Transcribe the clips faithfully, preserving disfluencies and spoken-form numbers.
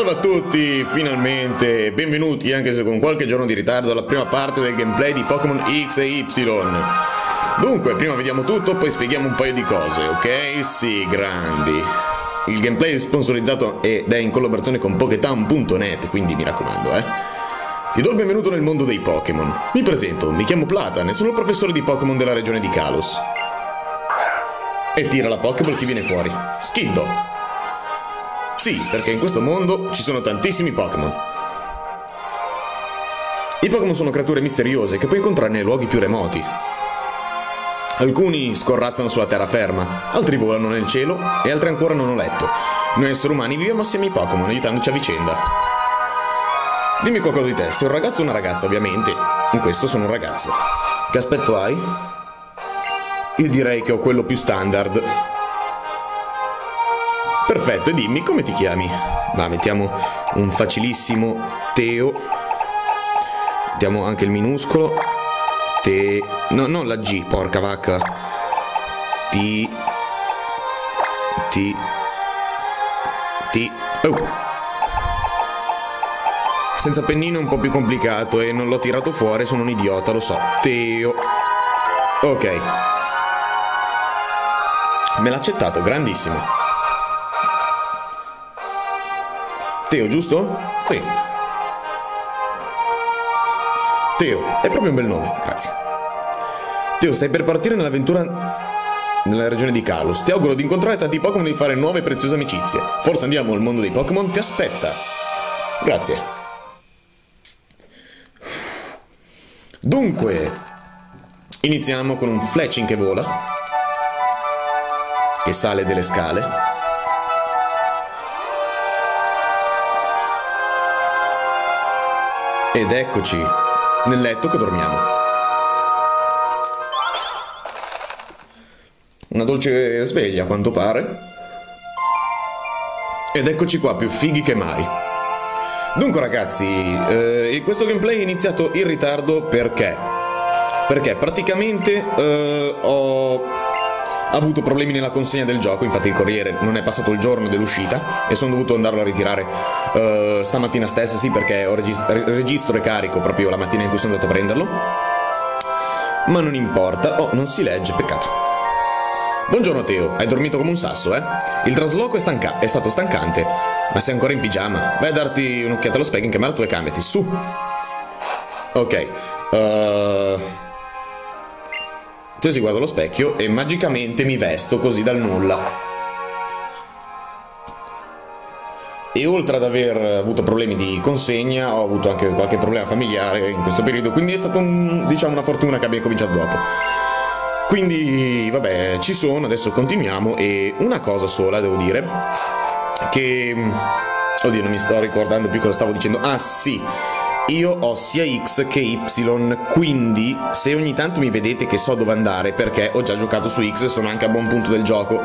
Salve a tutti, finalmente, benvenuti, anche se con qualche giorno di ritardo, alla prima parte del gameplay di Pokémon X e Y. Dunque, prima vediamo tutto, poi spieghiamo un paio di cose, ok? Sì, grandi. Il gameplay è sponsorizzato ed è in collaborazione con Poketown punto net, quindi mi raccomando, eh. Ti do il benvenuto nel mondo dei Pokémon. Mi presento, mi chiamo Platan e sono il professore di Pokémon della regione di Kalos. E tira la Pokéball che viene fuori. Skiddo. Sì, perché in questo mondo ci sono tantissimi Pokémon. I Pokémon sono creature misteriose che puoi incontrare nei luoghi più remoti. Alcuni scorrazzano sulla terraferma, altri volano nel cielo e altri ancora non ho letto. Noi esseri umani viviamo assieme ai Pokémon, aiutandoci a vicenda. Dimmi qualcosa di te, sei un ragazzo o una ragazza, ovviamente. In questo sono un ragazzo. Che aspetto hai? Io direi che ho quello più standard. Perfetto, e dimmi come ti chiami? Ma mettiamo un facilissimo Teo. Mettiamo anche il minuscolo. Te... No, non la G, porca vacca. Ti... Ti... Ti... Oh. Senza pennino è un po' più complicato e non l'ho tirato fuori, sono un idiota, lo so. Teo. Ok. Me l'ha accettato, grandissimo. Teo, giusto? Sì. Teo, è proprio un bel nome, grazie. Teo, stai per partire nell'avventura nella regione di Kalos. Ti auguro di incontrare tanti Pokémon e di fare nuove e preziose amicizie. Forza, andiamo, il mondo dei Pokémon ti aspetta. Grazie. Dunque, iniziamo con un Fletching che vola, che sale delle scale. Ed eccoci nel letto che dormiamo. Una dolce sveglia, a quanto pare. Ed eccoci qua, più fighi che mai. Dunque ragazzi, eh, questo gameplay è iniziato in ritardo perché? Perché praticamente eh, ho... Ha avuto problemi nella consegna del gioco, infatti il corriere non è passato il giorno dell'uscita e sono dovuto andarlo a ritirare uh, stamattina stessa, sì, perché ho regist registro e carico proprio la mattina in cui sono andato a prenderlo. Ma non importa. Oh, non si legge, peccato. Buongiorno Teo, hai dormito come un sasso, eh? Il trasloco è, stanca è stato stancante, ma sei ancora in pigiama. Vai a darti un'occhiata allo specchio in camera tua e cambiati, su. Ok. Ehm... Uh... Io si guardo allo specchio e magicamente mi vesto così dal nulla. E oltre ad aver avuto problemi di consegna, ho avuto anche qualche problema familiare in questo periodo, quindi è stata un, diciamo, una fortuna che abbia cominciato dopo. Quindi vabbè, ci sono, adesso continuiamo. E una cosa sola devo dire, che... Oddio, non mi sto ricordando più cosa stavo dicendo. Ah sì, io ho sia X che Y, quindi se ogni tanto mi vedete che so dove andare, perché ho già giocato su X e sono anche a buon punto del gioco.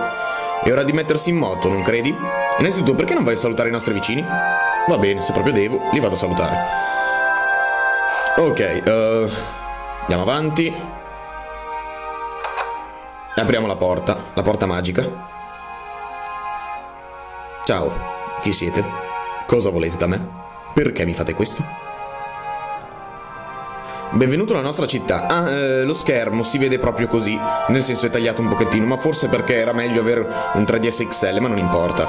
È ora di mettersi in moto, non credi? Innanzitutto, perché non vai a salutare i nostri vicini? Va bene, se proprio devo, li vado a salutare. Ok, uh, andiamo avanti. Apriamo la porta, la porta magica. Ciao, chi siete? Cosa volete da me? Perché mi fate questo? Benvenuto nella nostra città. Ah, eh, lo schermo si vede proprio così, nel senso è tagliato un pochettino, ma forse perché era meglio avere un tre D S X L, ma non importa.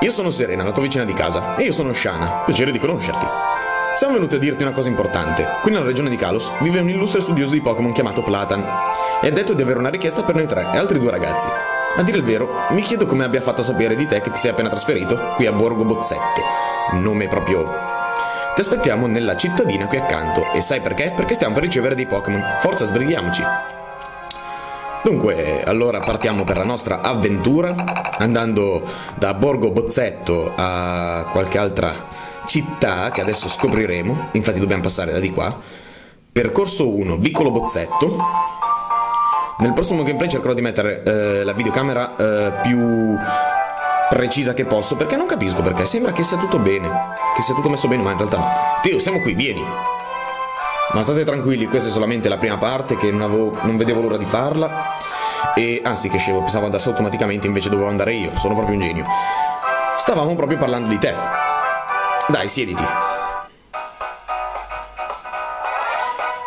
Io sono Serena, la tua vicina di casa, e io sono Shauna, piacere di conoscerti. Siamo venuti a dirti una cosa importante. Qui nella regione di Kalos vive un illustre studioso di Pokémon chiamato Platan, e ha detto di avere una richiesta per noi tre e altri due ragazzi. A dire il vero, mi chiedo come abbia fatto a sapere di te che ti sei appena trasferito qui a Borgo Bozzetto. Nome proprio... Ti aspettiamo nella cittadina qui accanto. E sai perché? Perché stiamo per ricevere dei Pokémon. Forza, sbrighiamoci. Dunque, allora partiamo per la nostra avventura, andando da Borgo Bozzetto a qualche altra città che adesso scopriremo. Infatti dobbiamo passare da di qua. Percorso uno, Vicolo Bozzetto. Nel prossimo gameplay cercherò di mettere eh, la videocamera eh, più... precisa che posso, perché non capisco perché. Sembra che sia tutto bene, che sia tutto messo bene, ma in realtà no. Teo, siamo qui, vieni. Ma state tranquilli, questa è solamente la prima parte, che non, avevo, non vedevo l'ora di farla. E anzi, che scemo, pensavo andasse automaticamente, invece dovevo andare io. Sono proprio un genio. Stavamo proprio parlando di te. Dai, siediti.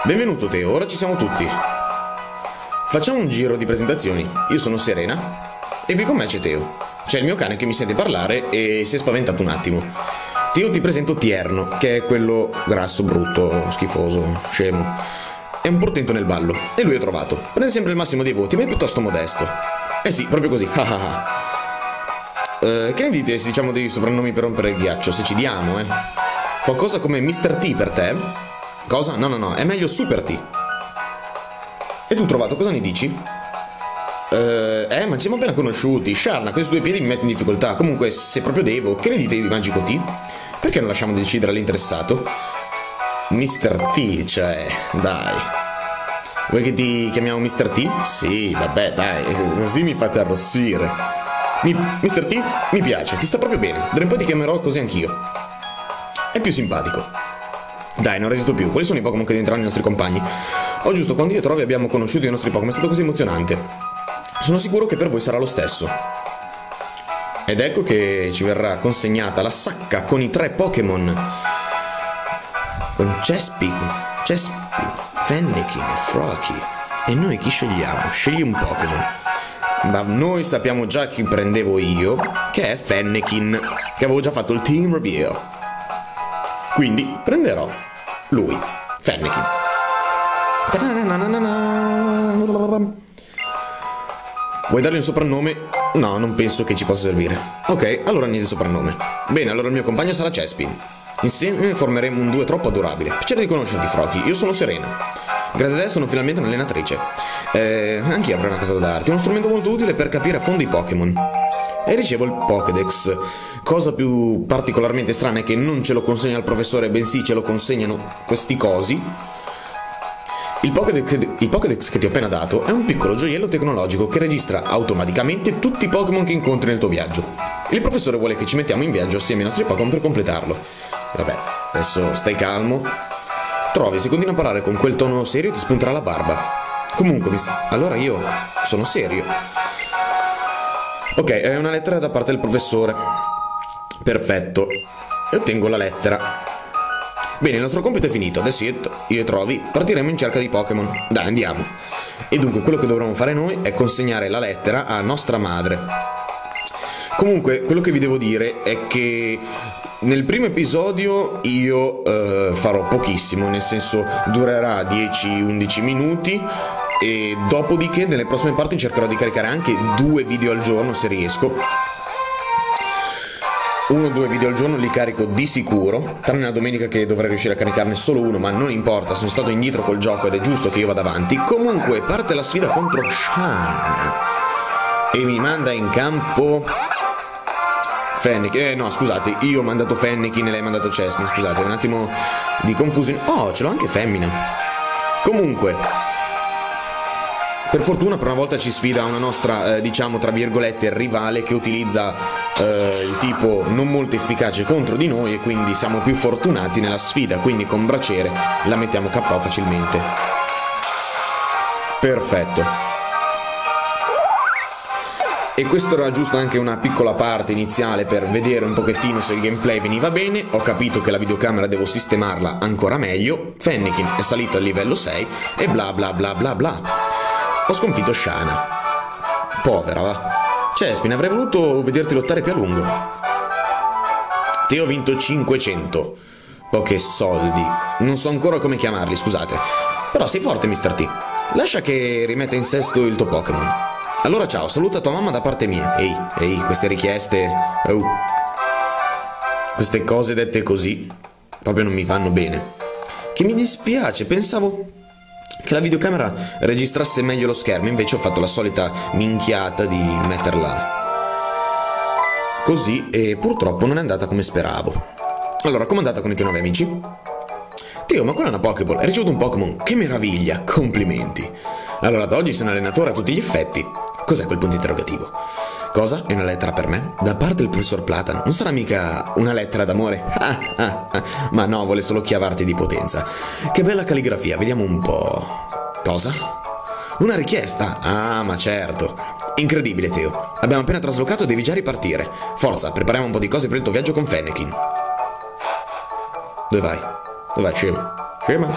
Benvenuto Teo, ora ci siamo tutti. Facciamo un giro di presentazioni. Io sono Serena e qui con me c'è Teo. C'è il mio cane che mi sente parlare e si è spaventato un attimo. Teo, ti presento Tierno, che è quello grasso, brutto, schifoso, scemo. È un portento nel ballo e lui è trovato. Prende sempre il massimo dei voti ma è piuttosto modesto. Eh sì, proprio così. Uh, che ne dite se diciamo dei soprannomi per rompere il ghiaccio? Se ci diamo, eh? Qualcosa come mister T per te? Cosa? No, no, no, è meglio Super T. E tu trovato, cosa ne dici? Uh, eh, ma ci siamo appena conosciuti. Sharna, questi due piedi mi mettono in difficoltà. Comunque, se proprio devo, che ne dite di Magico T? Perché non lasciamo decidere all'interessato? mister T, cioè, dai. Vuoi che ti chiamiamo mister T? Sì, vabbè, dai, così mi fate arrossire. Mi, mister T mi piace, ti sta proprio bene. Tra un po' ti chiamerò così anch'io. È più simpatico. Dai, non resisto più. Quali sono i Pokémon che diventeranno i nostri compagni? Oh giusto, quando io e Trovi abbiamo conosciuto i nostri Pokémon è stato così emozionante. Sono sicuro che per voi sarà lo stesso. Ed ecco che ci verrà consegnata la sacca con i tre Pokémon. Con Chespin, Chespin, Fennekin e Froakie. E noi chi scegliamo? Scegli un Pokémon. Da noi sappiamo già chi prendevo io, che è Fennekin, che avevo già fatto il team reveal. Quindi prenderò lui, Fennekin. Vuoi dargli un soprannome? No, non penso che ci possa servire. Ok, allora niente soprannome. Bene, allora il mio compagno sarà Chespin. Insieme formeremo un duo troppo adorabile. Piacere di conoscerti, Froakie. Io sono Serena. Grazie a te sono finalmente un'allenatrice. Eh, anch'io avrei una cosa da darti. Uno strumento molto utile per capire a fondo i Pokémon. E ricevo il Pokédex. Cosa più particolarmente strana è che non ce lo consegna il professore, bensì ce lo consegnano questi cosi. Il Pokédex, il Pokédex che ti ho appena dato è un piccolo gioiello tecnologico che registra automaticamente tutti i Pokémon che incontri nel tuo viaggio. Il professore vuole che ci mettiamo in viaggio assieme ai nostri Pokémon per completarlo. Vabbè, adesso stai calmo. Trovi, se continui a parlare con quel tono serio ti spunterà la barba. Comunque, mi sta... allora io sono serio. Ok, è una lettera da parte del professore. Perfetto. E ottengo la lettera. Bene, il nostro compito è finito. Adesso io, io e Trovi partiremo in cerca di Pokémon. Dai, andiamo. E dunque quello che dovremo fare noi è consegnare la lettera a nostra madre. Comunque, quello che vi devo dire è che... nel primo episodio io eh, farò pochissimo, nel senso durerà dieci undici minuti e dopodiché nelle prossime parti cercherò di caricare anche due video al giorno se riesco. Uno o due video al giorno li carico di sicuro, tranne la domenica che dovrei riuscire a caricarne solo uno, ma non importa, sono stato indietro col gioco ed è giusto che io vada avanti. Comunque parte la sfida contro Shauna e mi manda in campo... Fennekin, eh no scusate, io ho mandato Fennekin e lei ha mandato Chespin, scusate, un attimo di confusione. Oh, ce l'ho anche femmina. Comunque, per fortuna per una volta ci sfida una nostra, eh, diciamo tra virgolette, rivale che utilizza eh, il tipo non molto efficace contro di noi e quindi siamo più fortunati nella sfida, quindi con Bracere la mettiamo K O facilmente. Perfetto. E questo era giusto anche una piccola parte iniziale per vedere un pochettino se il gameplay veniva bene. Ho capito che la videocamera devo sistemarla ancora meglio. Fennekin è salito al livello sei e bla bla bla bla bla. Ho sconfitto Shauna. Povera va. Chespin, avrei voluto vederti lottare più a lungo. Te ho vinto cinquecento. Pochi soldi. Non so ancora come chiamarli, scusate. Però sei forte, mister T. Lascia che rimetta in sesto il tuo Pokémon. Allora ciao, saluta tua mamma da parte mia. Ehi, ehi, queste richieste... Oh. Queste cose dette così proprio non mi vanno bene. Che mi dispiace, pensavo che la videocamera registrasse meglio lo schermo. Invece ho fatto la solita minchiata di metterla così e purtroppo non è andata come speravo. Allora, com'è andata con i tuoi nuovi amici? Teo, ma quella è una Pokéball, hai ricevuto un Pokémon, che meraviglia, complimenti. Allora, ad oggi sei un allenatore a tutti gli effetti. Cos'è quel punto interrogativo? Cosa? È una lettera per me? Da parte del professor Platan. Non sarà mica una lettera d'amore? Ma no, vuole solo chiavarti di potenza. Che bella calligrafia, vediamo un po'. Cosa? Una richiesta? Ah, ma certo. Incredibile, Teo. Abbiamo appena traslocato e devi già ripartire. Forza, prepariamo un po' di cose per il tuo viaggio con Fennekin. Dove vai? Dove vai, scema? Scema?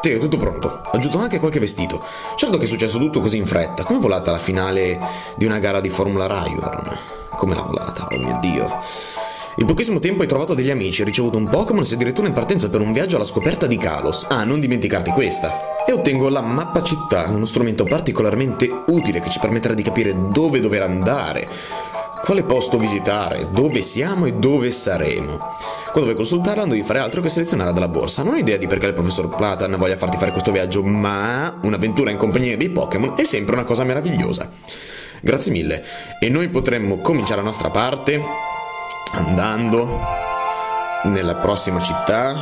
Teo, è tutto pronto. Ho aggiunto anche qualche vestito. Certo che è successo tutto così in fretta. Come è volata la finale di una gara di Formula Rayurn? Come l'ha volata? Oh mio Dio. In pochissimo tempo hai trovato degli amici, ricevuto un Pokémon e sei addirittura in partenza per un viaggio alla scoperta di Kalos. Ah, non dimenticarti questa. E ottengo la mappa città, uno strumento particolarmente utile che ci permetterà di capire dove dover andare, quale posto visitare, dove siamo e dove saremo. Quando vuoi consultarla non devi fare altro che selezionare dalla borsa. Non ho idea di perché il professor Platan voglia farti fare questo viaggio, ma un'avventura in compagnia dei Pokémon è sempre una cosa meravigliosa. Grazie mille. E noi potremmo cominciare la nostra parte andando nella prossima città,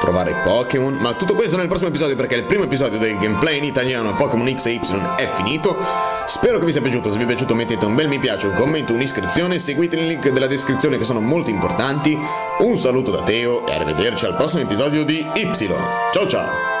trovare Pokémon. Ma tutto questo nel prossimo episodio, perché il primo episodio del gameplay in italiano Pokémon X e Y è finito. Spero che vi sia piaciuto. Se vi è piaciuto mettete un bel mi piace, un commento, un'iscrizione. Seguite il link della descrizione che sono molto importanti. Un saluto da Teo e arrivederci al prossimo episodio di Y. Ciao ciao.